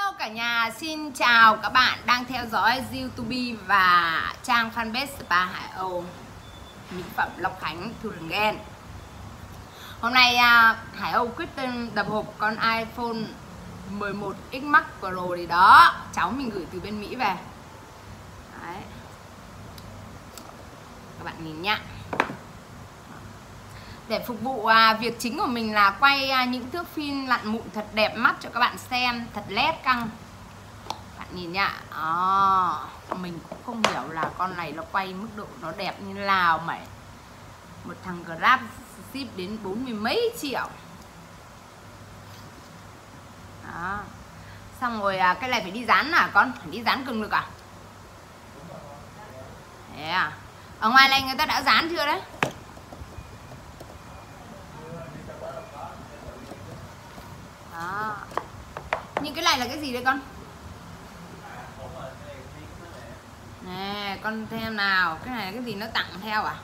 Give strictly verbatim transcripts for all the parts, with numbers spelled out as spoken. Hello cả nhà, xin chào các bạn đang theo dõi YouTube và trang fanpage Spa Hải Âu, mỹ phẩm Long Khánh Thu Rừng Gen. Hôm nay Hải Âu quyết tâm đập hộp con iPhone mười một X Max Pro thì đó, cháu mình gửi từ bên Mỹ về. Đấy. Các bạn nhìn nhá. Để phục vụ việc chính của mình là quay những thước phim lặn mụn thật đẹp mắt cho các bạn xem, thật lét căng. Bạn nhìn nhá, à, mình cũng không hiểu là con này nó quay mức độ nó đẹp như nào mà một thằng Grab ship đến bốn mươi mấy triệu. Đó. Xong rồi cái này phải đi dán à con, phải đi dán cường lực à? Thế à? Ở ngoài này người ta đã dán chưa đấy? À. Nhưng cái này là cái gì đấy con? Nè con xem nào. Cái này là cái gì nó tặng theo à?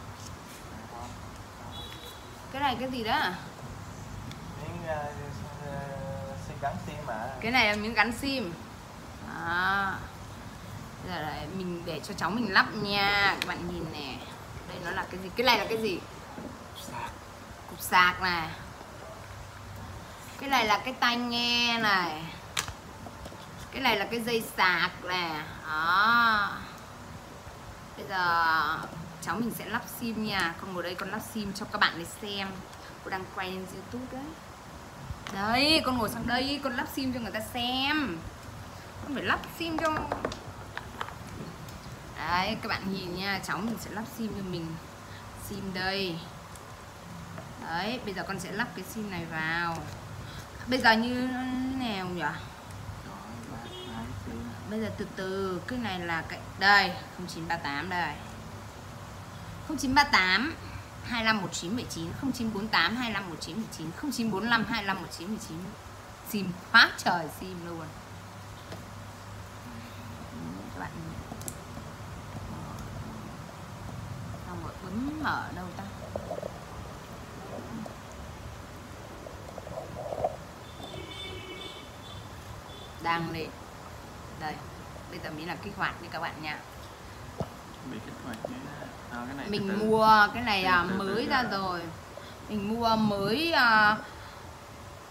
Cái này cái gì đó à? Cái này là miếng gắn sim à. Đấy, mình để cho cháu mình lắp nha. Các bạn nhìn nè. Đây nó là cái gì? Cái này là cái gì? Cục sạc này. Cái này là cái tai nghe này. Cái này là cái dây sạc này. Đó. Bây giờ cháu mình sẽ lắp sim nha. Con ngồi đây con lắp sim cho các bạn để xem. Cô đang quay lên YouTube đấy. Đấy, con ngồi sang đây con lắp sim cho người ta xem. Con phải lắp sim cho. Đấy, các bạn nhìn nha, cháu mình sẽ lắp sim cho mình. Sim đây. Đấy, bây giờ con sẽ lắp cái sim này vào. Bây giờ như nào nhỉ? Bây giờ từ từ, cái này là cái đây, không chín ba tám đây. không chín ba tám hai năm một chín bảy chín, không chín bốn tám hai năm một chín bảy chín, không chín bốn lăm hai năm một chín bảy chín. Sim quá trời sim luôn. Các bạn xong rồi bấm mở đâu ta? Đang lên đây, bây giờ mình là kích hoạt nha các bạn nha. Mình mua cái này mới ra rồi, mình mua mới uh,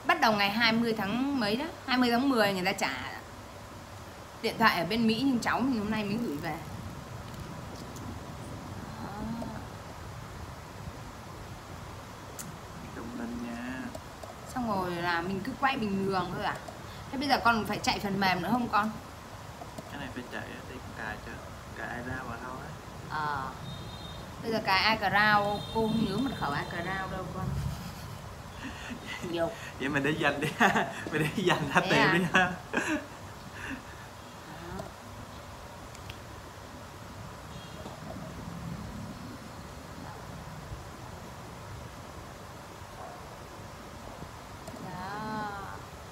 bắt đầu ngày hai mươi tháng mấy đó, hai mươi tháng mười người ta trả điện thoại ở bên Mỹ, nhưng cháu mình hôm nay mới gửi về. Xong rồi là mình cứ quay bình thường thôi à. Thế bây giờ con phải chạy phần mềm nữa không con? Cái này phải chạy để cài cho, cài iCloud vào đâu đấy. Ờ. Bây giờ cài iCloud, cô không nhớ mật khẩu iCloud đâu con. Nhiều. Vậy mình để dành đi ha, mình để dành ra tiền đi ha.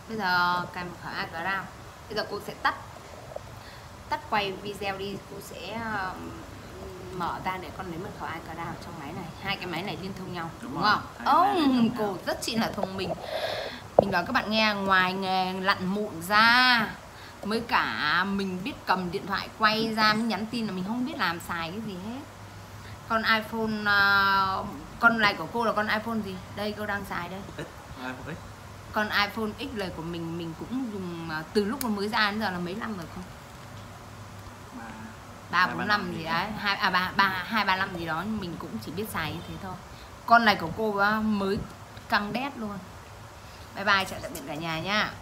Bây giờ cài mật khẩu iCloud. Bây giờ cô sẽ tắt Tắt quay video đi. Cô sẽ uh, mở ra để con lấy mật khẩu iCloud trong máy này. Hai cái máy này liên thông nhau. Đúng, đúng không? Ông cô nhau. Rất chị là thông minh. Mình nói các bạn nghe, ngoài nghề lặn mụn ra, mới cả mình biết cầm điện thoại quay ra mới nhắn tin là mình không biết làm xài cái gì hết. Con iPhone uh, con này của cô là con iPhone gì? Đây cô đang xài đây. iPhone X. Còn iPhone X lời của mình, mình cũng dùng từ lúc nó mới ra đến giờ là mấy năm rồi không? ba bốn năm gì đấy, hai à ba ba hai ba năm gì đó, mình cũng chỉ biết xài như thế thôi. Con này của cô mới căng đét luôn. Bye bye, chào tạm biệt cả nhà nha.